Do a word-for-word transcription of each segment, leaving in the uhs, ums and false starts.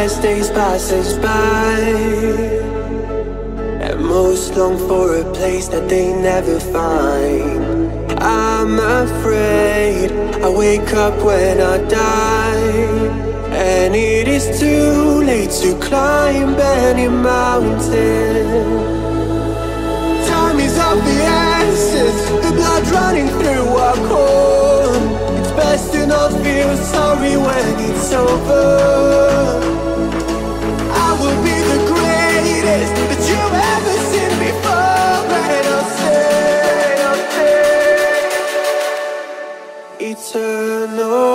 as days pass us by. And most long for a place that they never find. I'm afraid I wake up when I die, and it is too late to climb any mountain. Time is of the essence, the blood running through our core. It's best to not feel sorry when it's over. I will be the greatest that you've ever seen before, and I'll say, I'll say, eternal.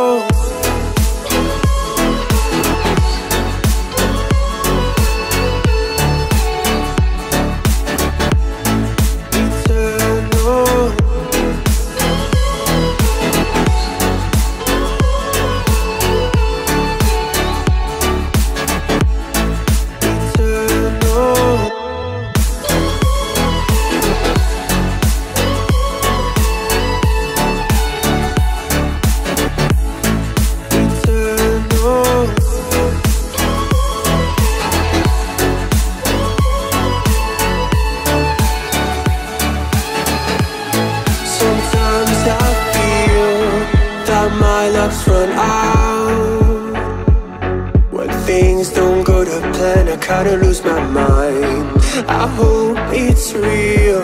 Kinda lose my mind. I hope it's real,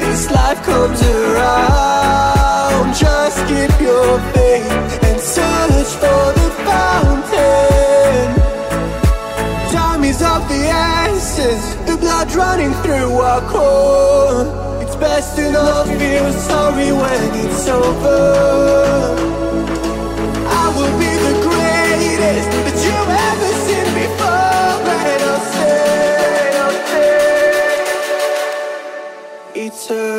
this life comes around. Just keep your faith and search for the fountain. Time is of the essence, the blood running through our core. It's best to not feel sorry when it's over. I will be the greatest that you've ever seen before. Eternal.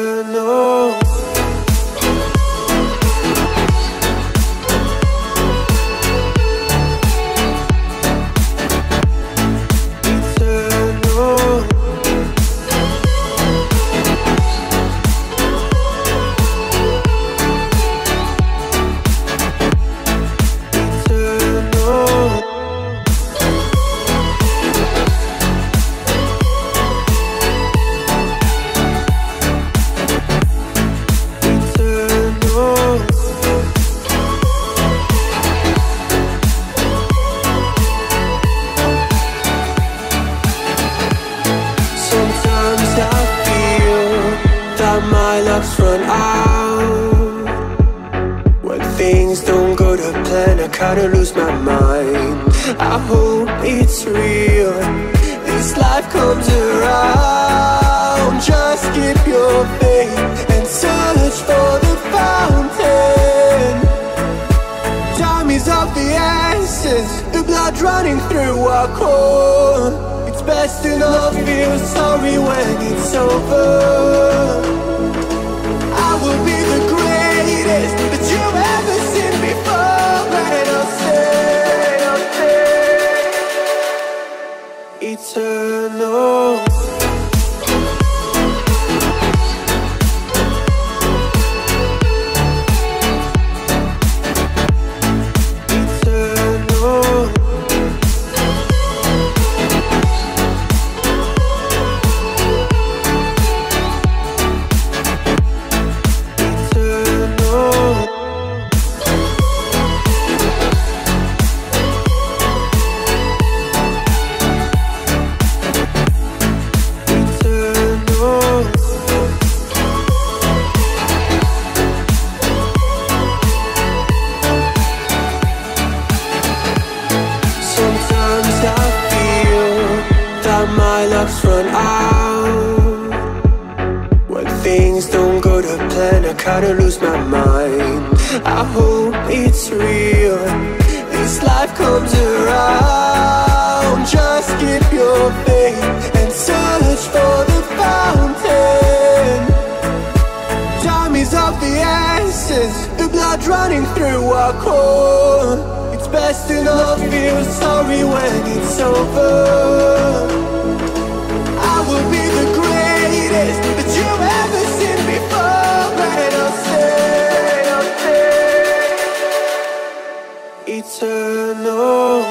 Kinda lose my mind. I hope it's real, this life comes around. Just keep your faith and search for the fountain. Time is of the essence, the blood running through our core. It's best to not feel sorry when it's over. I will be the greatest that you've ever seen before. Eternal. Kinda lose my mind. I hope it's real, this life comes around. Just keep your faith and search for the fountain. Time is of the essence, the blood running through our core. It's best to not feel sorry when it's over. I will be the greatest that you've ever seen before. Eternal.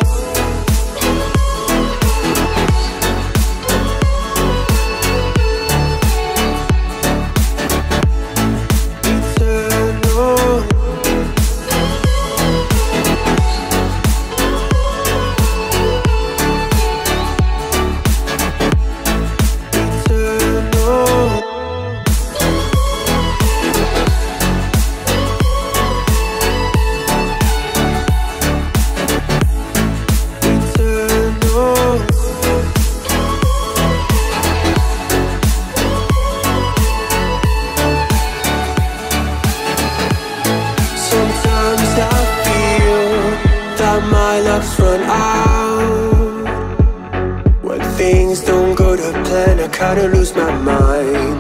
things don't go to plan, I kinda lose my mind.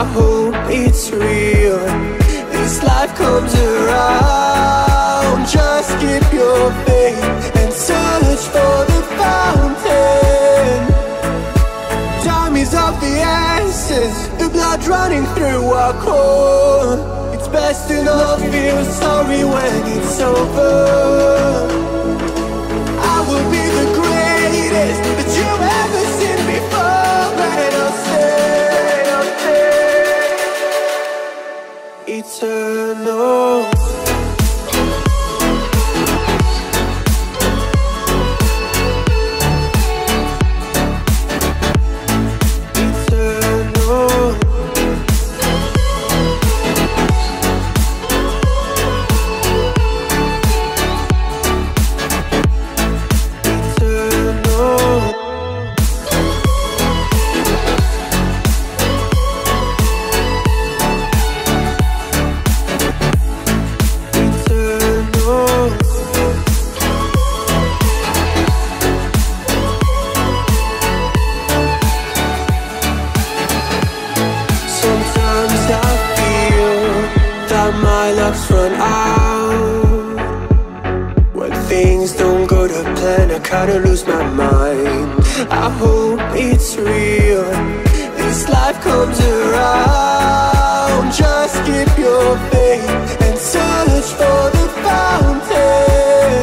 I hope it's real, this life comes around. Just keep your faith and search for the fountain. Time is of the essence, the blood running through our core. It's best to not feel sorry when it's over. Will be the greatest that you've ever seen before, and I'll stay, I'll stay eternal. Kinda lose my mind. I hope it's real, this life comes around. Just keep your faith and search for the fountain.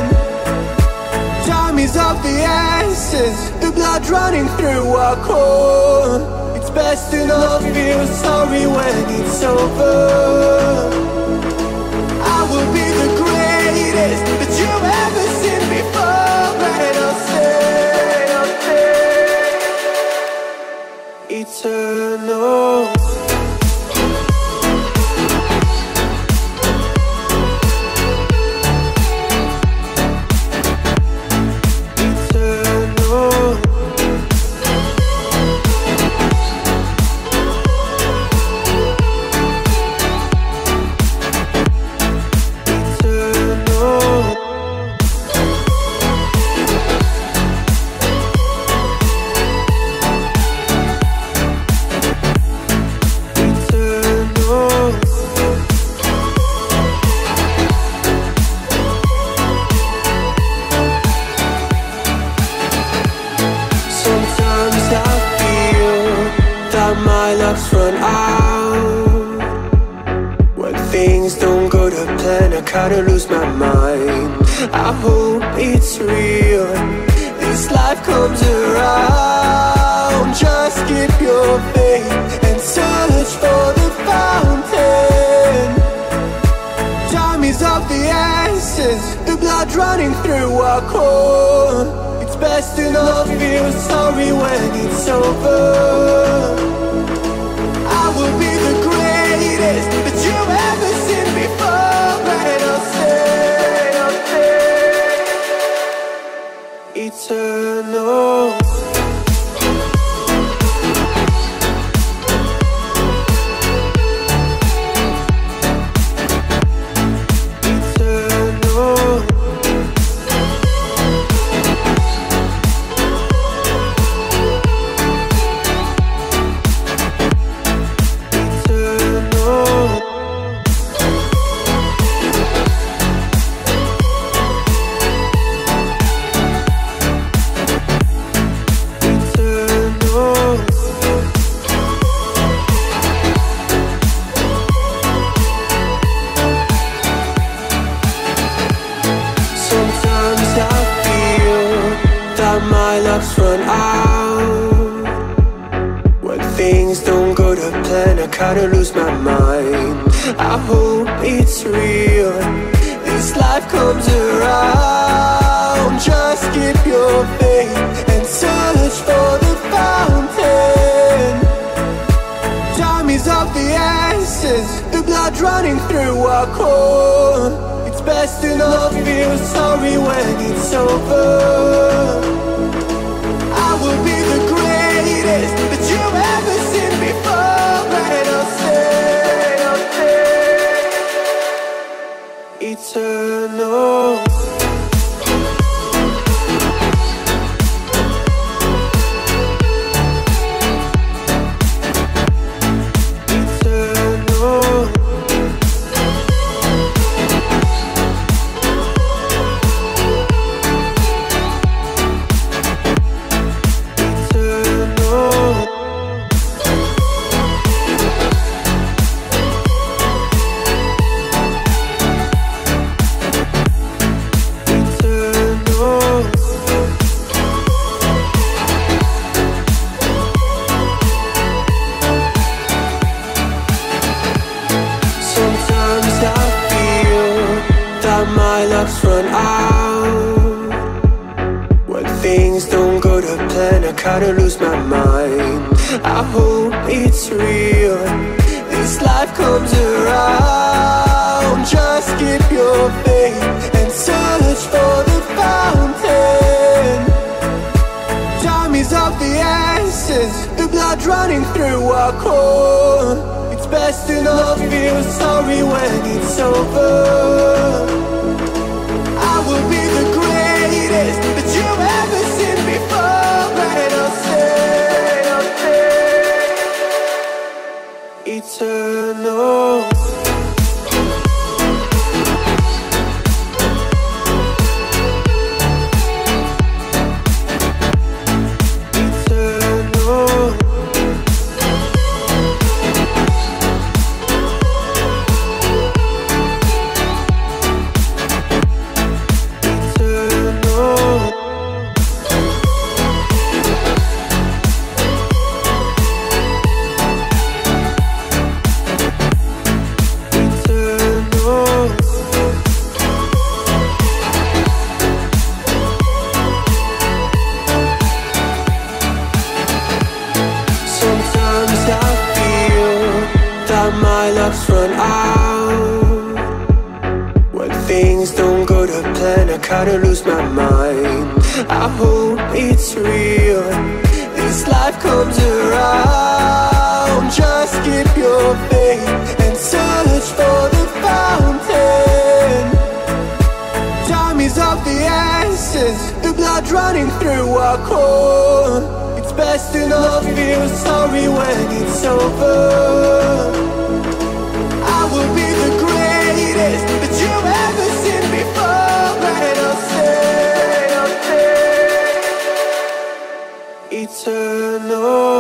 Time is of the essence, the blood running through our core. It's best to not feel sorry when it's over. I will be the greatest that you've ever seen before. Eternal. Kinda lose my mind. I hope it's real, this life comes around. Just keep your faith and search for the fountain. Time is of the essence, the blood running through our core. It's best to not feel sorry when it's over. I will be the greatest that you've ever seen before. Eternal. Kinda lose my mind. I hope it's real, this life comes around. Just keep your faith and search for the fountain. Time is of the essence, the blood running through our core. It's best to not feel sorry when it's over. I will be the greatest that you've ever seen before. Eternal. run out. When things don't go to plan, I kinda lose my mind. I hope it's real, this life comes around. Just keep your faith and search for the fountain. Time is of the essence, the blood running through our core. Best to not feel sorry when it's over. I will be the greatest that you've ever seen before. And I'll say, I'll say, eternal. My luck's run out. When things don't go to plan, I kinda lose my mind. I hope it's real, this life comes around. Just keep your faith and search for the fountain. Time is of the essence, the blood running through our core. It's best to not feel sorry when it's over. Eternal.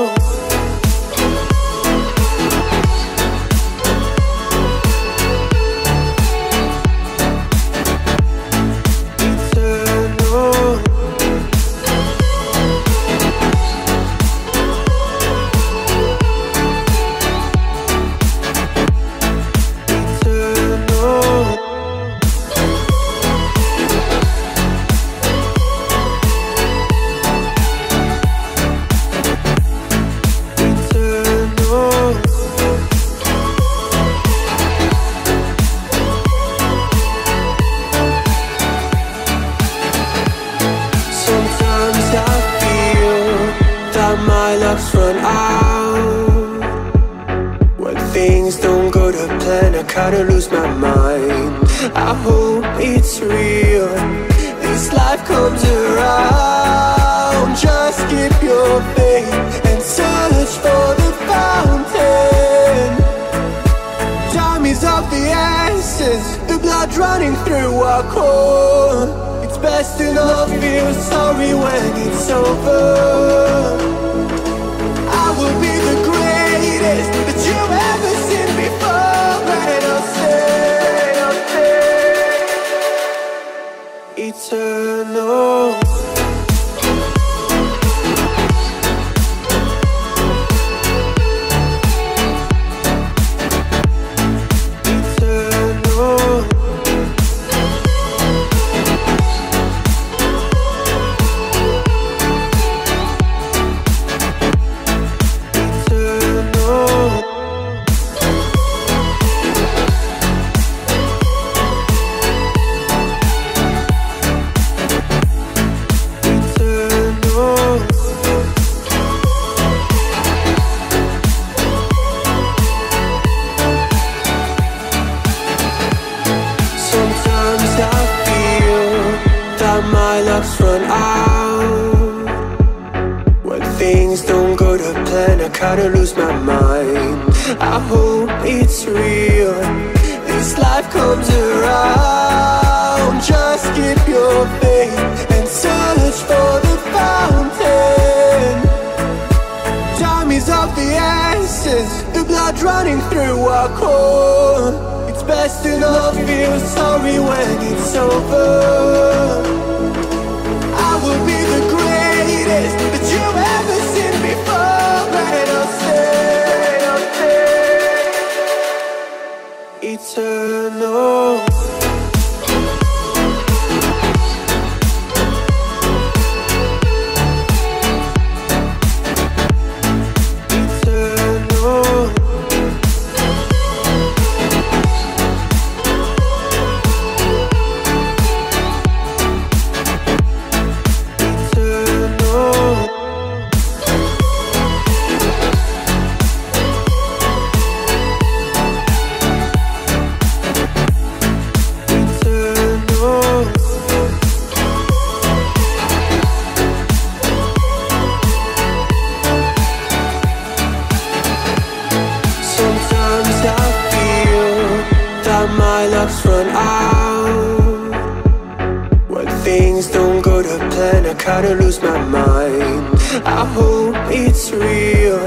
My luck's run out. When things don't go to plan, I kinda lose my mind. I hope it's real, this life comes around. Just keep your faith and search for the fountain. Time is of the essence, the blood running through our core. It's best to not feel sorry when it's over. Eternal. My luck's run out. When things don't go to plan, I kinda lose my mind. I hope it's real, this life comes around. Just keep your faith and search for the fountain. Time is of the essence, the blood running through our core. It's best to not feel sorry when it's over. Eternal. my luck's run out. When things don't go to plan, I kinda lose my mind. I hope it's real,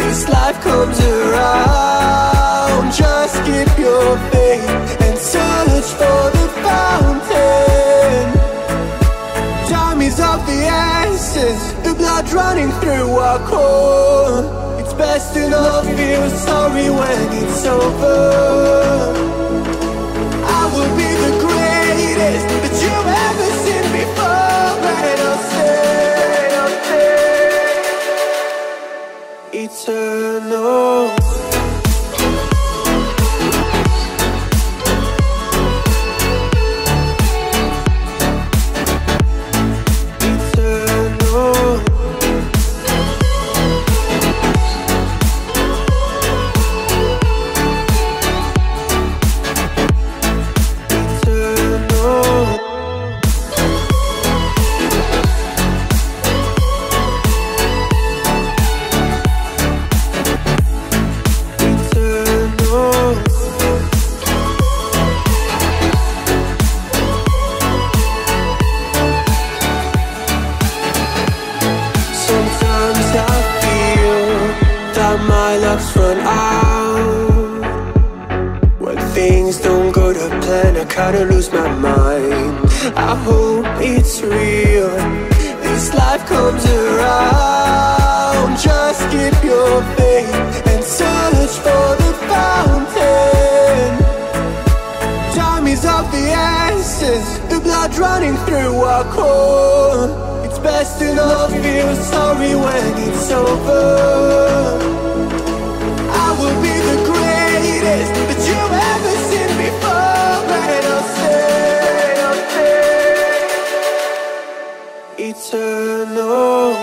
this life comes around. Just keep your faith and search for the fountain. Time is of the essence, the blood running through our core. Best to not feel sorry when it's over. I will be the greatest that you've ever seen before. And I'll say, I'll say, eternal. Gotta lose my mind. I hope it's real, this life comes around. Just keep your faith and search for the fountain. Time is of the essence, the blood running through our core. It's best to not feel sorry when it's over. I will be the greatest that you've ever seen before. Eternal.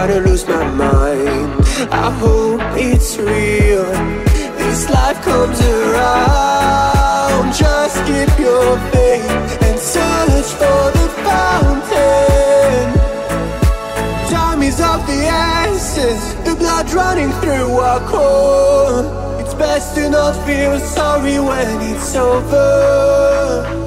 Gotta lose my mind. I hope it's real, this life comes around. Just keep your faith and search for the fountain. Time is of the essence, the blood running through our core. It's best to not feel sorry when it's over.